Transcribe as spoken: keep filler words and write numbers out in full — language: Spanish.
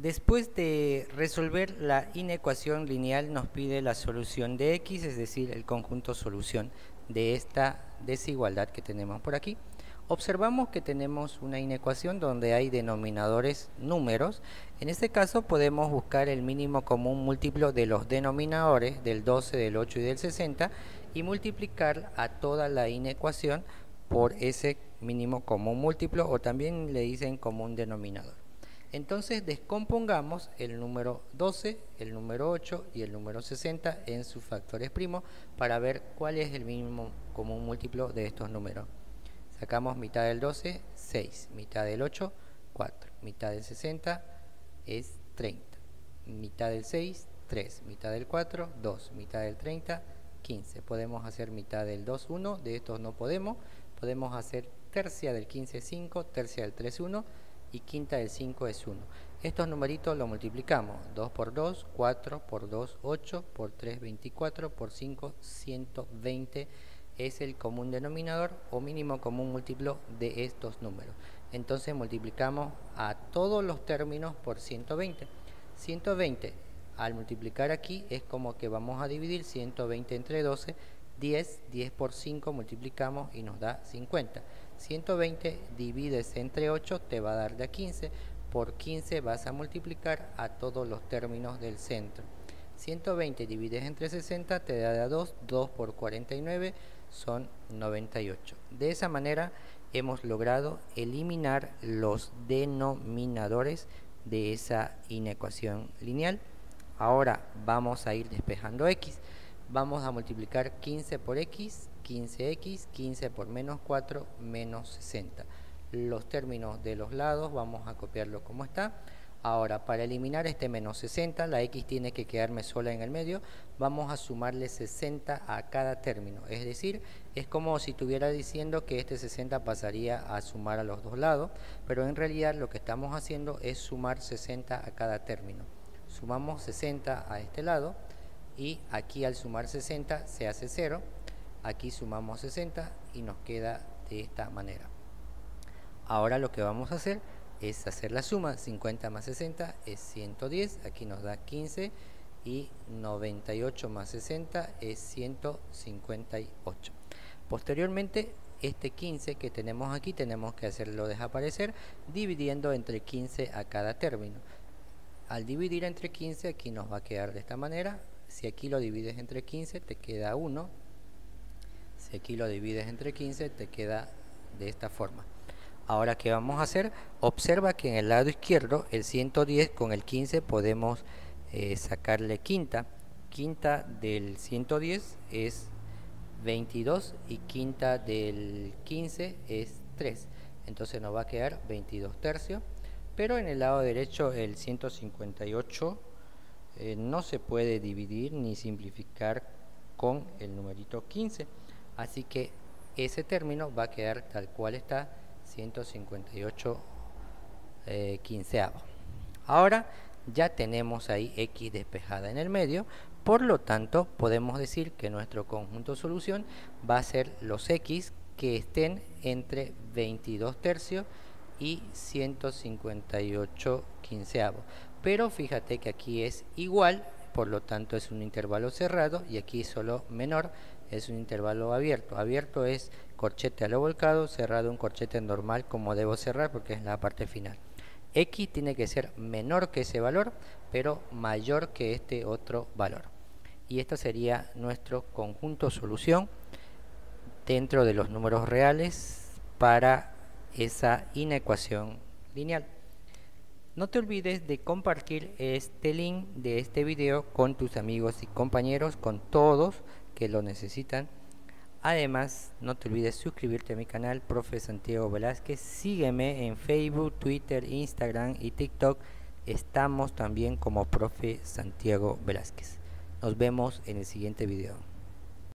Después de resolver la inecuación lineal, nos pide la solución de X, es decir, el conjunto solución de esta desigualdad que tenemos por aquí. Observamos que tenemos una inecuación donde hay denominadores números. En este caso podemos buscar el mínimo común múltiplo de los denominadores del doce, del ocho y del sesenta y multiplicar a toda la inecuación por ese mínimo común múltiplo, o también le dicen común denominador. Entonces descompongamos el número doce, el número ocho y el número sesenta en sus factores primos para ver cuál es el mínimo común múltiplo de estos números. Sacamos mitad del doce, seis, mitad del ocho, cuatro, mitad del sesenta es treinta, mitad del seis, tres, mitad del cuatro, dos, mitad del treinta, quince. Podemos hacer mitad del dos, uno, de estos no podemos. Podemos hacer tercia del quince, cinco, tercia del tres, uno y quinta del cinco es uno. Estos numeritos los multiplicamos, dos por dos, cuatro por dos, ocho, por tres, veinticuatro, por cinco, ciento veinte. Es el común denominador o mínimo común múltiplo de estos números. Entonces multiplicamos a todos los términos por ciento veinte. ciento veinte al multiplicar aquí es como que vamos a dividir ciento veinte entre doce, diez, diez por cinco multiplicamos y nos da cincuenta. ciento veinte divides entre ocho, te va a dar de quince, por quince vas a multiplicar a todos los términos del centro. ciento veinte divides entre sesenta, te da de dos, dos por cuarenta y nueve son noventa y ocho. De esa manera hemos logrado eliminar los denominadores de esa inecuación lineal. Ahora vamos a ir despejando X. Vamos a multiplicar quince por X, quince X, quince por menos cuatro, menos sesenta. Los términos de los lados vamos a copiarlo como está. Ahora, para eliminar este menos sesenta, la X tiene que quedarme sola en el medio, vamos a sumarle sesenta a cada término. Es decir, es como si estuviera diciendo que este sesenta pasaría a sumar a los dos lados, pero en realidad lo que estamos haciendo es sumar sesenta a cada término. Sumamos sesenta a este lado y aquí al sumar sesenta se hace cero. Aquí sumamos sesenta y nos queda de esta manera. Ahora lo que vamos a hacer es hacer la suma, cincuenta más sesenta es ciento diez, aquí nos da quince, y noventa y ocho más sesenta es ciento cincuenta y ocho. Posteriormente, este quince que tenemos aquí tenemos que hacerlo desaparecer dividiendo entre quince a cada término. Al dividir entre quince, aquí nos va a quedar de esta manera. Si aquí lo divides entre quince, te queda uno. Si aquí lo divides entre quince, te queda de esta forma. Ahora, ¿qué vamos a hacer? Observa que en el lado izquierdo, el ciento diez con el quince podemos eh, sacarle quinta. Quinta del ciento diez es veintidós y quinta del quince es tres. Entonces nos va a quedar veintidós tercios. Pero en el lado derecho, el ciento cincuenta y ocho eh, no se puede dividir ni simplificar con el numerito quince. Así que ese término va a quedar tal cual está, ciento cincuenta y ocho eh, quinceavo. Ahora ya tenemos ahí X despejada en el medio, por lo tanto podemos decir que nuestro conjunto solución va a ser los X que estén entre veintidós tercios y ciento cincuenta y ocho quinceavo. Pero fíjate que aquí es igual, por lo tanto es un intervalo cerrado, y aquí solo menor es un intervalo abierto. Abierto es corchete a lo volcado, cerrado un corchete normal como debo cerrar porque es la parte final. X tiene que ser menor que ese valor, pero mayor que este otro valor. Y este sería nuestro conjunto solución dentro de los números reales para esa inecuación lineal. No te olvides de compartir este link de este video con tus amigos y compañeros, con todos que lo necesitan. Además, no te olvides suscribirte a mi canal Profe Santiago Velázquez. Sígueme en Facebook, Twitter, Instagram y TikTok. Estamos también como Profe Santiago Velázquez. Nos vemos en el siguiente video.